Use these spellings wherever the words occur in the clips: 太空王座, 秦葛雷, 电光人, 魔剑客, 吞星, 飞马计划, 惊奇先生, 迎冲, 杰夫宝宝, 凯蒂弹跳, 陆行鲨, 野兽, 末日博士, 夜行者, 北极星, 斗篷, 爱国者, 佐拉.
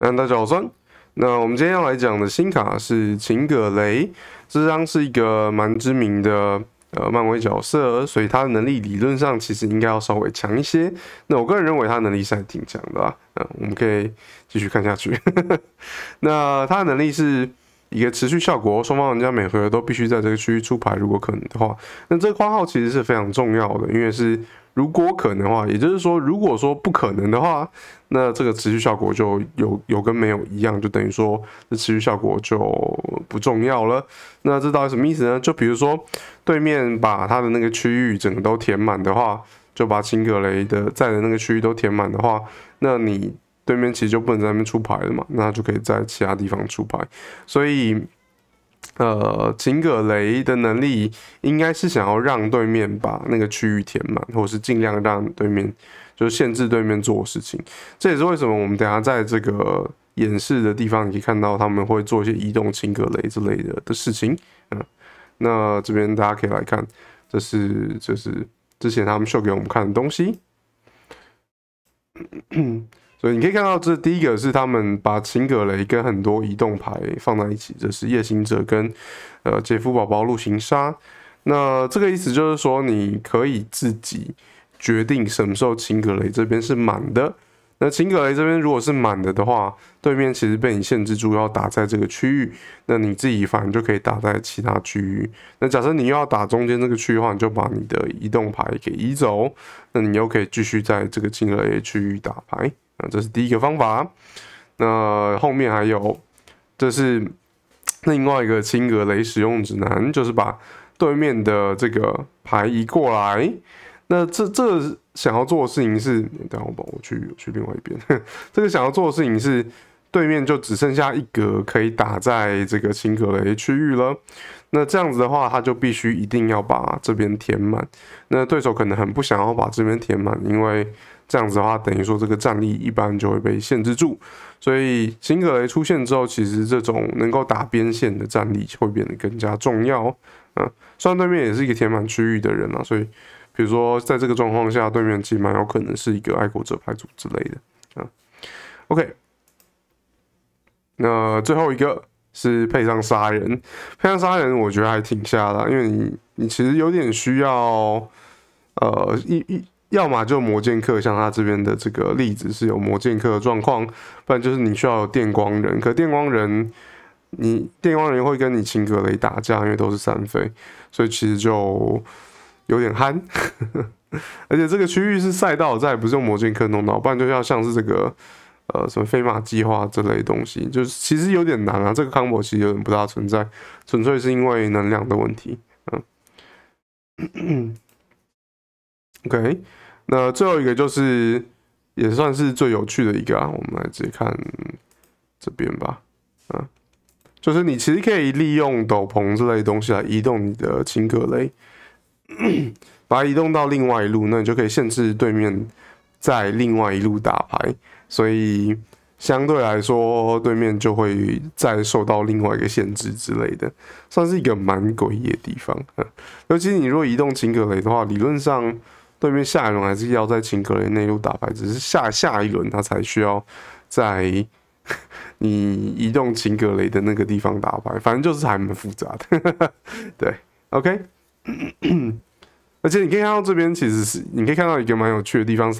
大家好，我是酸。那我们今天要来讲的新卡是秦葛雷，这张是一个蛮知名的漫威角色，所以他的能力理论上其实应该要稍微强一些。那我个人认为他能力是还挺强的啦，我们可以继续看下去。那他的能力是一个持续效果，双方玩家每回合都必须在这个区域出牌，如果可能的话。那这个括号其实是非常重要的，因为是如果可能的话，也就是说，如果说不可能的话，那这个持续效果就有跟没有一样，就等于说这持续效果就不重要了。那这到底什么意思呢？就比如说对面把他的那个区域整个都填满的话，就把秦葛雷在的那个区域都填满的话，那你对面其实就不能在那边出牌了嘛，那就可以在其他地方出牌。所以秦葛雷的能力应该是想要让对面把那个区域填满，或是尽量让对面就是限制对面做事情。这也是为什么我们等一下在这个演示的地方你可以看到他们会做一些移动秦葛雷之类的事情。那这边大家可以来看，这是之前他们秀给我们看的东西。所以你可以看到，这第一个是他们把秦葛雷跟很多移动牌放在一起，这是夜行者跟杰夫宝宝陆行鲨。那这个意思就是说，你可以自己决定什么时候秦葛雷这边是满的。那秦葛雷这边如果是满的话，对面其实被你限制住要打在这个区域，那你自己反正就可以打在其他区域。那假设你又要打中间这个区域的话，你就把你的移动牌给移走，那你又可以继续在这个秦葛雷区域打牌。这是第一个方法。那后面还有，这是另外一个秦葛雷使用指南，就是把对面的这个牌移过来。那这想要做的事情是，等一下我去另外一边。这个想要做的事情是，对面就只剩下一格可以打在这个秦葛雷区域了。那这样子的话，他就必须一定要把这边填满。那对手可能很不想要把这边填满，因为这样子的话，等于说这个战力一般就会被限制住，所以秦葛雷出现之后，其实这种能够打边线的战力会变得更加重要。虽然对面也是一个填满区域的人所以比如说在这个状况下，对面其实蛮有可能是一个爱国者牌组之类的。OK， 那最后一个是配上杀人，配上杀人我觉得还挺瞎的，因为你其实有点需要要么就魔剑客，像他这边的这个例子是有魔剑客的状况，不然就是你需要有电光人。可电光人会跟你秦葛雷打架，因为都是三费，所以其实就有点憨。而且这个区域是赛道战，不是用魔剑客弄到，不然就要像是这个什么飞马计划这类东西，就是其实有点难啊。这个 combo 其实有点不大存在，纯粹是因为能量的问题。OK， 那最后一个就是也算是最有趣的一个我们来直接看这边吧。就是你其实可以利用斗篷之类的东西来移动你的秦葛雷，把它移动到另外一路，那你就可以限制对面在另外一路打牌，所以相对来说对面就会再受到另外一个限制之类的，算是一个蛮诡异的地方。尤其你如果移动秦葛雷的话，理论上对面下一轮还是要在秦葛雷内陆打牌，只是下一轮他才需要在你移动秦葛雷的那个地方打牌，反正就是还蛮复杂的。对 ，OK 而且你可以看到这边，其实是你可以看到一个蛮有趣的地方，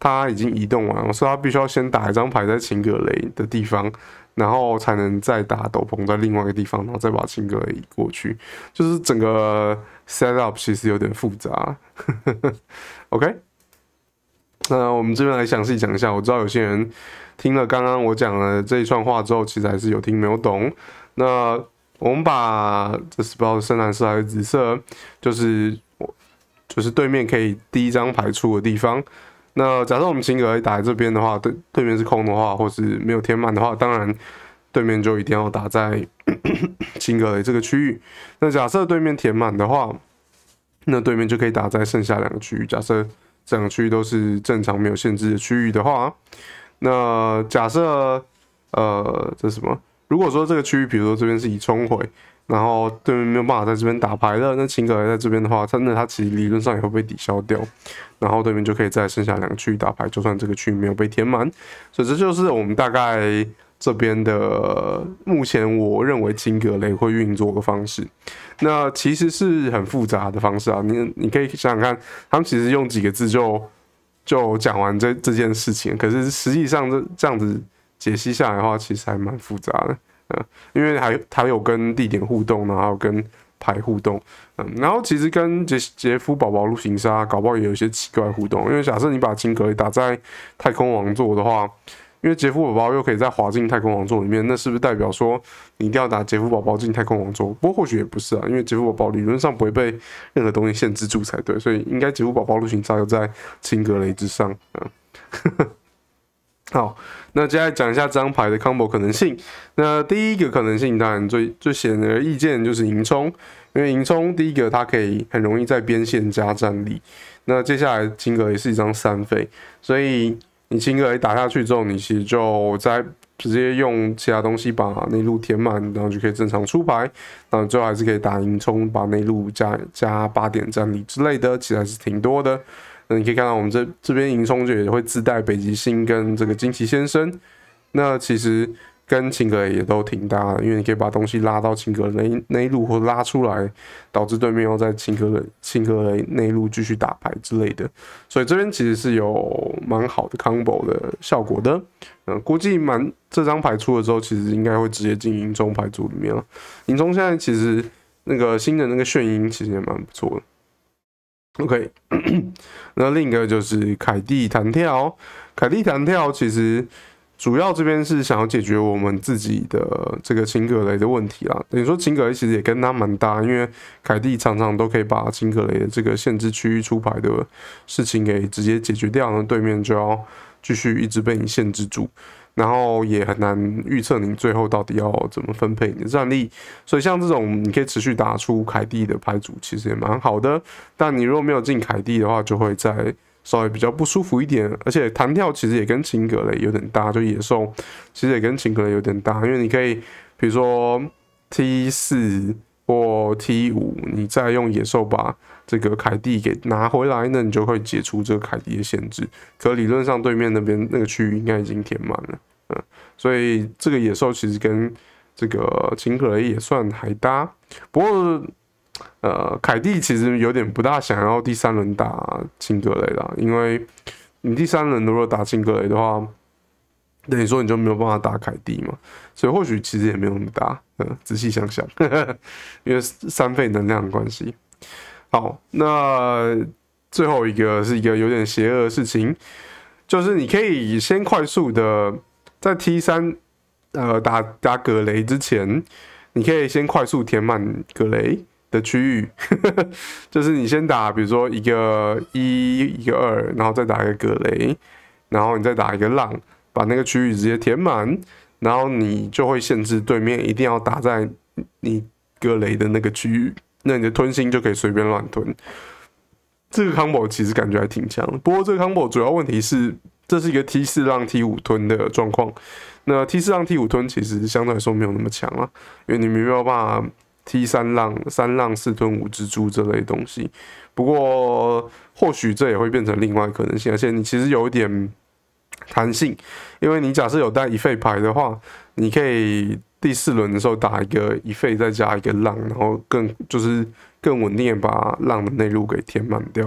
他已经移动完了，所以他必须要先打一张牌在秦葛雷的地方，然后才能再打斗篷在另外一个地方，然后再把秦葛雷移过去。就是整个 set up 其实有点复杂。OK， 那我们这边来详细讲一下。我知道有些人听了刚刚我讲了这一串话之后，其实还是有听没有懂。那我们把这不知道是深蓝色还是紫色，就是对面可以第一张牌出的地方。那假设我们秦葛雷打在这边的话，对面是空的话，或是没有填满的话，当然对面就一定要打在秦葛雷这个区域。那假设对面填满的话，那对面就可以打在剩下两个区域。假设这两个区域都是正常没有限制的区域的话，那假设这是什么？如果说这个区域，比如说这边是以冲回，然后对面没有办法在这边打牌了，那秦可还在这边的话，那他其实理论上也会被抵消掉，然后对面就可以再剩下两个区域打牌，就算这个区域没有被填满，所以这就是我们大概这边的目前我认为秦可垒会运作的方式。那其实是很复杂的方式啊，你可以想想看，他们其实用几个字就讲完这件事情，可是实际上这样子。解析下来的话，其实还蛮复杂的，因为还有跟地点互动，然后跟牌互动，然后其实跟杰夫宝宝、陆行鲨搞不好也有一些奇怪互动，因为假设你把秦可打在太空王座的话，因为杰夫宝宝又可以再滑进太空王座里面，那是不是代表说你一定要打杰夫宝宝进太空王座？不过或许也不是啊，因为杰夫宝宝理论上不会被任何东西限制住才对，所以应该杰夫宝宝、陆行鲨又在秦可垒之上，好，那接下来讲一下这张牌的 combo 可能性。那第一个可能性，当然最显而易见就是迎冲，因为迎冲第一个它可以很容易在边线加战力。那接下来秦可垒也是一张三费，所以你秦可垒打下去之后，你其实就在直接用其他东西把内陆填满，然后就可以正常出牌。那最后还是可以打迎冲，把内陆加8点战力之类的，其实还是挺多的。那你可以看到，我们这边迎冲也会自带北极星跟这个惊奇先生，那其实跟秦可垒也都挺搭的，因为你可以把东西拉到秦可垒内陆或拉出来，导致对面要在秦可垒内陆继续打牌之类的，所以这边其实是有蛮好的 combo 的效果的。估计这张牌出了之后，其实应该会直接进迎冲牌组里面了。迎冲现在其实那个新的那个眩晕其实也蛮不错的。OK， 那另一个就是凯蒂弹跳。凯蒂弹跳其实主要这边是想要解决我们自己的这个秦可垒的问题啦。等于说秦可垒其实也跟他蛮搭，因为凯蒂常常都可以把秦可垒的这个限制区域出牌的事情给直接解决掉，那对面就要继续一直被你限制住，然后也很难预测你最后到底要怎么分配你的战力，所以像这种你可以持续打出凯蒂的牌组，其实也蛮好的。但你如果没有进凯蒂的话，就会再稍微比较不舒服一点。而且弹跳其实也跟秦可垒有点搭，就野兽其实也跟秦可垒有点搭，因为你可以比如说 T4 或 T5， 你再用野兽把这个凯蒂给拿回来，那你就会解除这个凯蒂的限制。可理论上对面那边那个区域应该已经填满了。所以这个野兽其实跟这个秦可垒也算还搭，不过凯蒂其实有点不大想要第三轮打秦可垒啦，因为你第三轮如果打秦可垒的话，等于说你就没有办法打凯蒂嘛，所以或许其实也没有那么搭，仔细想想，因为三费能量的关系。好，那最后一个是一个有点邪恶的事情。就是你可以先快速的在 T3 打葛雷之前，你可以先快速填满葛雷的区域，就是你先打比如说一个1一个2，然后再打一个葛雷，然后你再打一个浪，把那个区域直接填满，然后你就会限制对面一定要打在你葛雷的那个区域，那你的吞星就可以随便乱吞。这个 combo 其实感觉还挺强的，不过这个 combo 主要问题是，这是一个 T4 让 T5 吞的状况。那 T4 让 T5 吞其实相对来说没有那么强啦，因为你没有办法 T3 让3让4吞5蜘蛛这类东西。不过或许这也会变成另外可能性，而且你其实有一点弹性，因为你假设有带一费牌的话，你可以第4轮的时候打一个一费再加一个浪，然后更稳定的把浪的内陆给填满掉。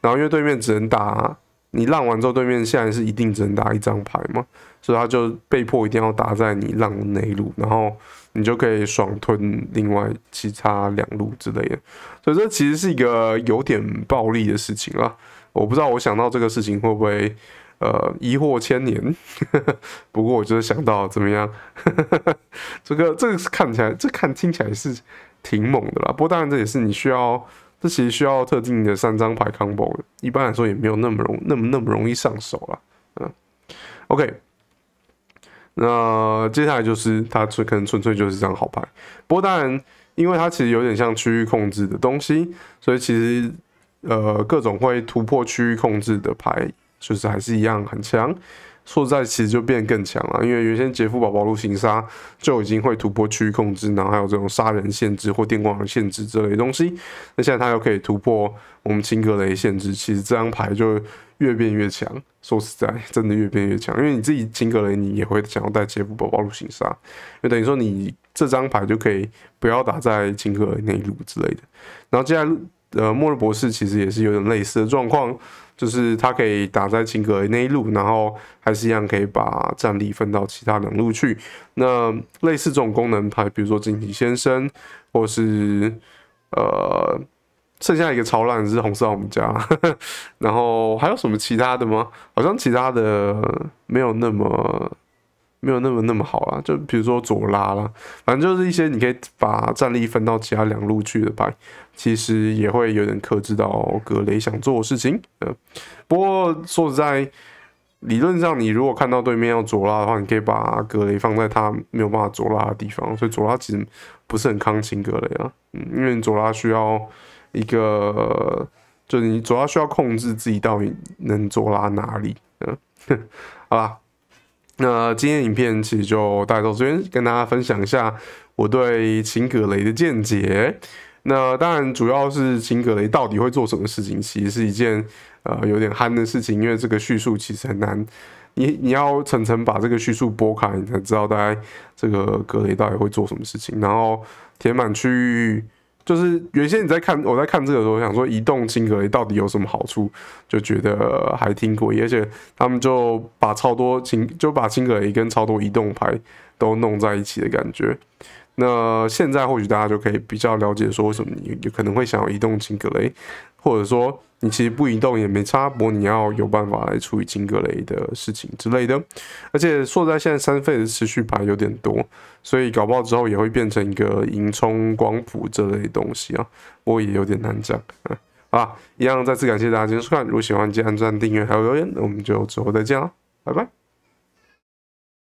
然后因为对面只能打你浪完之后，对面现在是一定只能打一张牌嘛，所以他就被迫一定要打在你浪的内陆，然后你就可以爽吞另外其他2路之类的。所以这其实是一个有点暴力的事情啦。我不知道我想到这个事情会不会疑惑千年，不过我就是想到怎么样，这个看起来听起来是挺猛的啦。不过当然这也是你需要，这其实需要特定的3张牌 combo 的，一般来说也没有那么容易上手啦。OK， 那接下来就是它可能纯粹就是一张好牌，不过当然因为它其实有点像区域控制的东西，所以其实各种会突破区域控制的牌，就是还是一样很强。硕在其实就变更强了，因为原先杰夫宝宝炉行鲨就已经会突破区域控制，然后还有这种杀人限制或电光人限制这类东西，那现在它又可以突破我们青格雷限制，其实这张牌就越变越强。说实在，真的越变越强，因为你自己青格雷你也会想要带杰夫宝宝炉行鲨，就等于说你这张牌就可以不要打在青格雷内陆之类的。然后接下来末日博士其实也是有点类似的状况。 就是他可以打在青格雷那一路，然后还是一样可以把战力分到其他两路去。那类似这种功能牌，比如说惊奇先生，或是剩下一个超烂是红色我们家，然后还有什么其他的吗？好像其他的没有那么好啦。就比如说佐拉啦，反正就是一些你可以把战力分到其他两路去的牌。 其实也会有点克制到格雷想做的事情，不过说实在，理论上你如果看到对面要左拉的话，你可以把格雷放在他没有办法左拉的地方，所以左拉其实不是很抗清格雷啊，因为左拉需要一个，就是你左拉需要控制自己到底能左拉哪里，好啦，那今天影片其实就带到这边，跟大家分享一下我对清格雷的见解。 那当然，主要是青格雷到底会做什么事情，其实是一件有点憨的事情，因为这个叙述其实很难，你要层层把这个叙述剥开，你才知道大概这个格雷到底会做什么事情。然后填满区域，就是原先我在看这个时候，想说移动青格雷到底有什么好处，就觉得还挺诡异，而且他们就把青格雷跟超多移动牌都弄在一起的感觉。 那现在或许大家就可以比较了解说为什么你有可能会想要移动青格雷，或者说你其实不移动也没差，不过你要有办法来处理青格雷的事情之类的。而且说在现在三费的持续牌有点多，所以搞不好之后也会变成一个迎冲光谱这类东西啊，不过也有点难讲。好啦，一样再次感谢大家今天收看，如果喜欢记得按赞、订阅还有留言，那我们就之后再见啦，拜拜。